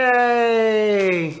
ェーイ。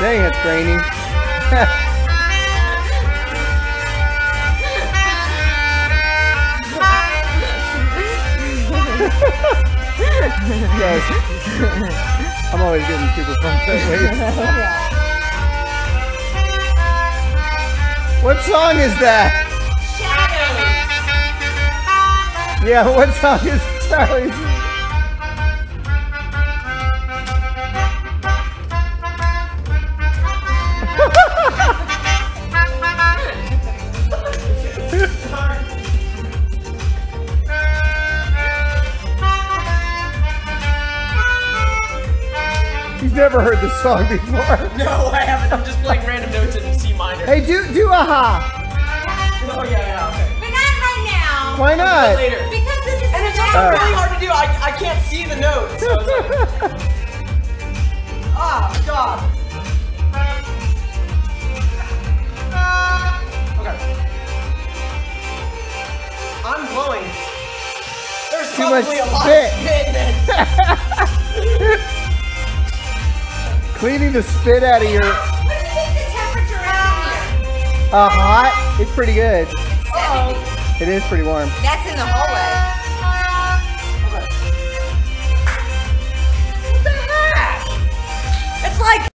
Dang, it's raining. Yes. I'm always getting super pumped that way. What song is that? Shadows. Yeah, what song is Charlie's? Never heard this song before. No, I haven't. I'm just playing random notes in C minor. Hey, do AHA. Oh yeah, yeah, okay. But not right now. Why not? Later. Because this is. And it's also really hard to do. I can't see the notes. So like, oh God. Okay. I'm blowing. There's probably a lot of spit in it. Cleaning the spit out of your... What do you think the temperature is in here? Hot? It's pretty good. It's 70. It is pretty warm. That's in the hallway.